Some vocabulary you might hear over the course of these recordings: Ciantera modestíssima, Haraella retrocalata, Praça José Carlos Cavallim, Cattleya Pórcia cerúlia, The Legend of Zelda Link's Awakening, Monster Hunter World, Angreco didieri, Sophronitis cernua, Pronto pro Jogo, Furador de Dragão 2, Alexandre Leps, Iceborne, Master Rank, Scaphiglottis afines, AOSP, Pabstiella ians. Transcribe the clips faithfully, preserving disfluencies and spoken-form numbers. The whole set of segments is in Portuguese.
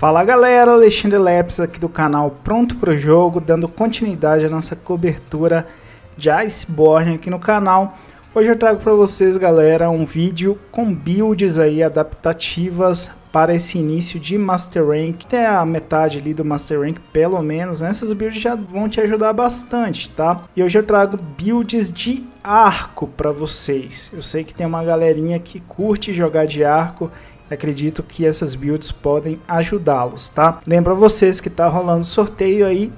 Fala galera, Alexandre Leps aqui do canal Pronto pro Jogo, dando continuidade à nossa cobertura de Iceborne aqui no canal. Hoje eu trago para vocês, galera, um vídeo com builds aí adaptativas para esse início de Master Rank, até a metade ali do Master Rank, pelo menos, né? Essas builds já vão te ajudar bastante, tá? E hoje eu trago builds de arco para vocês. Eu sei que tem uma galerinha que curte jogar de arco. Acredito que essas builds podem ajudá-los, tá? Lembra vocês que tá rolando sorteio aí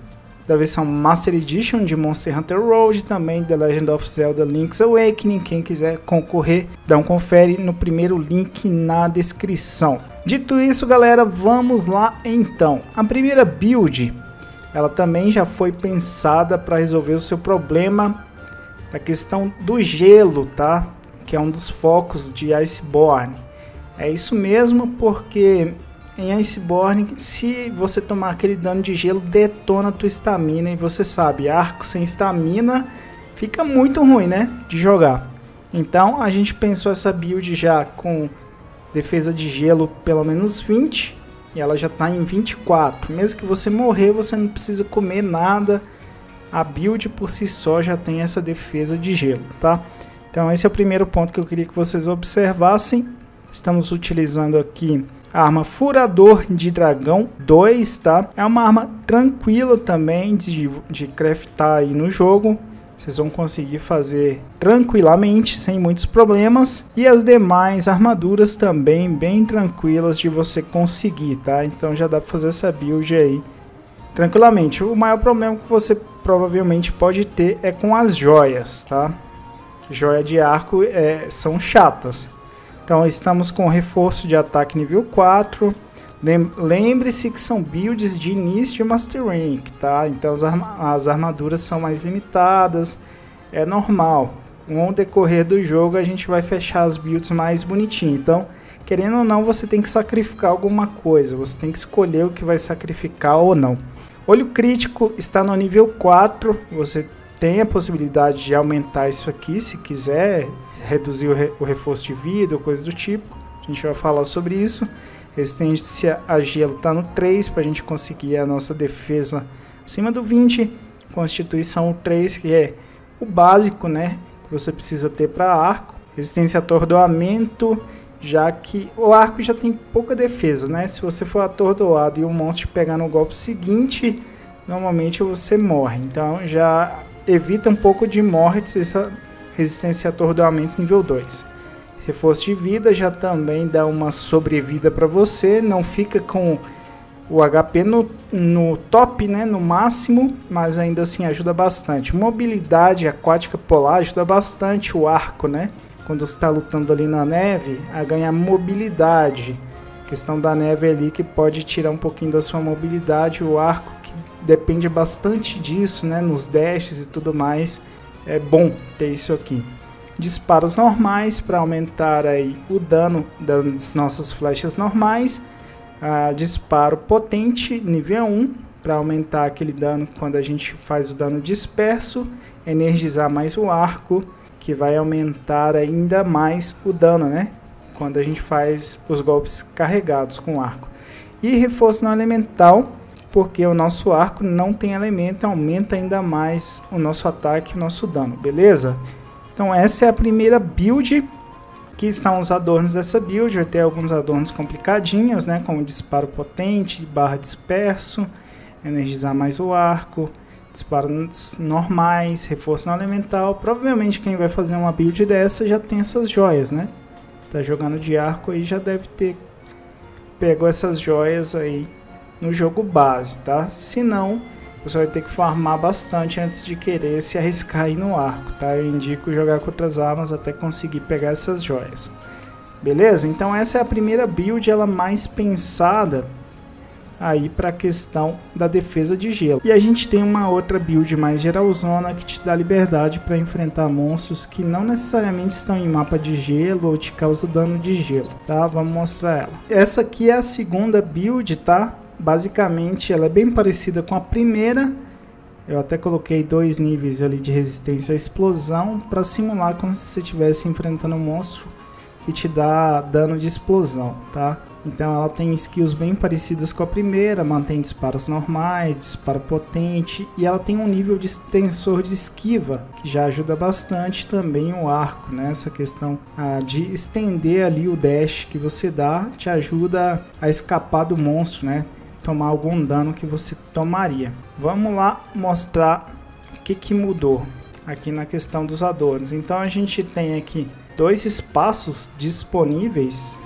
da versão Master Edition de Monster Hunter World, também The Legend of Zelda Link's Awakening. Quem quiser concorrer, dá um confere no primeiro link na descrição. Dito isso, galera, vamos lá então. A primeira build, ela também já foi pensada para resolver o seu problema da questão do gelo, tá? Que é um dos focos de Iceborne. É isso mesmo, porque em Iceborne, se você tomar aquele dano de gelo, detona a tua estamina. E você sabe, arco sem estamina fica muito ruim, né, de jogar. Então a gente pensou essa build já com defesa de gelo pelo menos vinte. E ela já está em vinte e quatro. Mesmo que você morrer, você não precisa comer nada. A build por si só já tem essa defesa de gelo, tá? Então esse é o primeiro ponto que eu queria que vocês observassem. Estamos utilizando aqui a arma Furador de Dragão dois, tá? É uma arma tranquila também de, de craftar aí no jogo. Vocês vão conseguir fazer tranquilamente, sem muitos problemas. E as demais armaduras também bem tranquilas de você conseguir, tá? Então já dá para fazer essa build aí tranquilamente. O maior problema que você provavelmente pode ter é com as joias, tá? Joia de arco é, são chatas. Então estamos com reforço de ataque nível quatro. Lembre-se que são builds de início de Master Rank, tá? Então as, arma as armaduras são mais limitadas, é normal. Com o decorrer do jogo a gente vai fechar as builds mais bonitinho. Então, querendo ou não, você tem que sacrificar alguma coisa, você tem que escolher o que vai sacrificar ou não. Olho crítico está no nível quatro, você tem a possibilidade de aumentar isso aqui se quiser, reduzir o, re o reforço de vida ou coisa do tipo. A gente vai falar sobre isso. Resistência a gelo está no três para a gente conseguir a nossa defesa acima do vinte. Constituição três, que é o básico, né, que você precisa ter para arco. Resistência a atordoamento, já que o arco já tem pouca defesa, né? Se você for atordoado e o monstro pegar no golpe seguinte, normalmente você morre. Então já evita um pouco de mortes essa resistência a atordoamento nível dois. Reforço de vida já também dá uma sobrevida para você. Não fica com o H P no, no top, né, no máximo, mas ainda assim ajuda bastante. Mobilidade aquática polar ajuda bastante o arco, né? Quando você está lutando ali na neve, a ganhar mobilidade. Questão da neve ali que pode tirar um pouquinho da sua mobilidade. O arco que depende bastante disso, né, nos dashes e tudo mais. É bom ter isso aqui. Disparos normais para aumentar aí o dano das nossas flechas normais. Ah, disparo potente nível um para aumentar aquele dano quando a gente faz o dano disperso. Energizar mais o arco, que vai aumentar ainda mais o dano, né, quando a gente faz os golpes carregados com o arco. E reforço no elemental, porque o nosso arco não tem elemento, aumenta ainda mais o nosso ataque e o nosso dano, beleza? Então essa é a primeira build. Aqui estão os adornos dessa build, vai ter alguns adornos complicadinhos, né? Como disparo potente, barra disperso, energizar mais o arco, disparos normais, reforço no elemental. Provavelmente quem vai fazer uma build dessa já tem essas joias, né? Tá jogando de arco aí, já deve ter pego essas joias aí no jogo base, tá? Se não, você vai ter que farmar bastante antes de querer se arriscar aí no arco, tá? Eu indico jogar com outras armas até conseguir pegar essas joias. Beleza? Então essa é a primeira build, ela mais pensada aí para a questão da defesa de gelo. E a gente tem uma outra build mais geralzona que te dá liberdade para enfrentar monstros que não necessariamente estão em mapa de gelo ou te causa dano de gelo, tá? Vamos mostrar ela. Essa aqui é a segunda build, tá? Basicamente ela é bem parecida com a primeira. Eu até coloquei dois níveis ali de resistência à explosão para simular como se você estivesse enfrentando um monstro que te dá dano de explosão, tá? Então ela tem skills bem parecidas com a primeira, mantém disparos normais, disparo potente, e ela tem um nível de tensor de esquiva, que já ajuda bastante também o arco, né? Essa questão ah, de estender ali o dash que você dá, te ajuda a escapar do monstro, né? Tomar algum dano que você tomaria. Vamos lá mostrar o que, que mudou aqui na questão dos adornos. Então a gente tem aqui dois espaços disponíveis,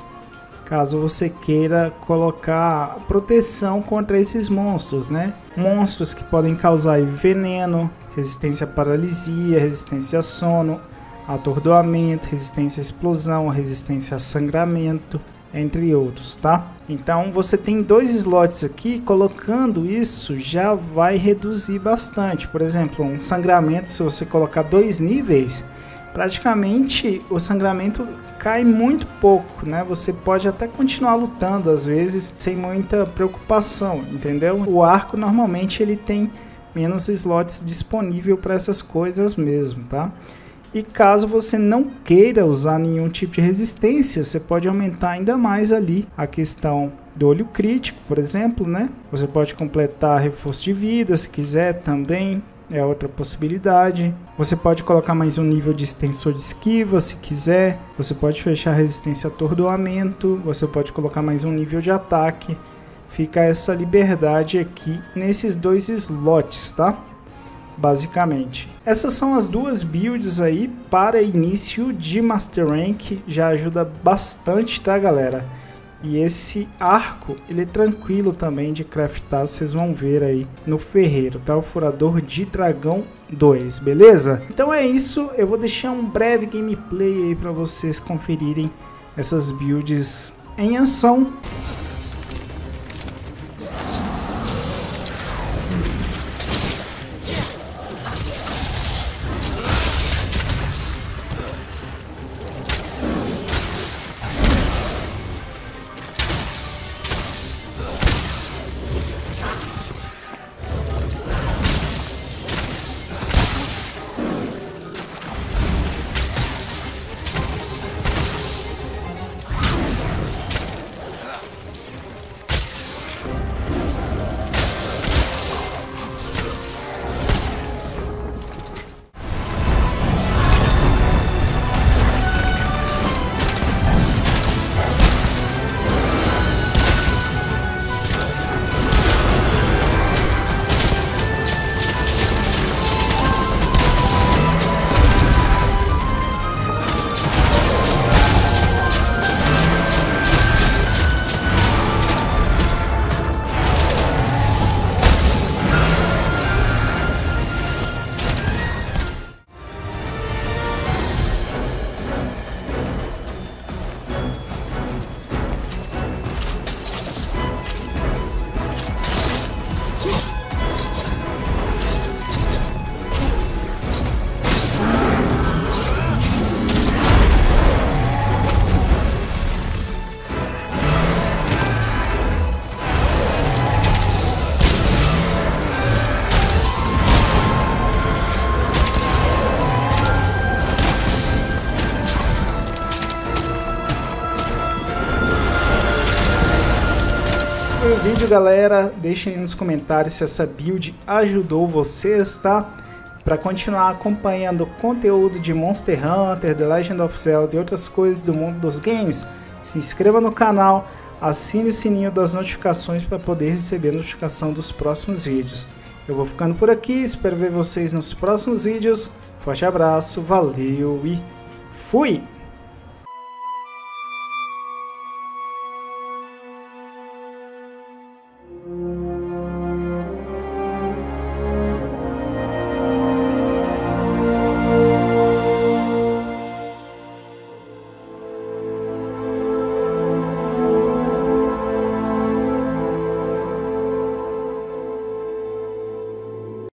caso você queira colocar proteção contra esses monstros, né? Monstros que podem causar veneno, resistência à paralisia, resistência a sono, atordoamento, resistência à explosão, resistência a sangramento, entre outros, tá? Então você tem dois slots aqui, colocando isso já vai reduzir bastante. Por exemplo, um sangramento, se você colocar dois níveis, praticamente o sangramento cai muito pouco, né? Você pode até continuar lutando às vezes sem muita preocupação, entendeu? O arco normalmente ele tem menos slots disponível para essas coisas mesmo, tá? E caso você não queira usar nenhum tipo de resistência, você pode aumentar ainda mais ali a questão do olho crítico, por exemplo, né? Você pode completar reforço de vida se quiser também. É outra possibilidade. Você pode colocar mais um nível de extensor de esquiva se quiser. Você pode fechar resistência a atordoamento. Você pode colocar mais um nível de ataque. Fica essa liberdade aqui nesses dois slots, tá? Basicamente. Essas são as duas builds aí para início de Master Rank. Já ajuda bastante, tá, galera? E esse arco, ele é tranquilo também de craftar, vocês vão ver aí no ferreiro, tá? O Furador de Dragão dois, beleza? Então é isso, eu vou deixar um breve gameplay aí para vocês conferirem essas builds em ação. Vídeo, galera, deixem aí nos comentários se essa build ajudou vocês, tá? Para continuar acompanhando o conteúdo de Monster Hunter, The Legend of Zelda e outras coisas do mundo dos games, se inscreva no canal, assine o sininho das notificações para poder receber notificação dos próximos vídeos. Eu vou ficando por aqui, espero ver vocês nos próximos vídeos. Forte abraço, valeu e fui!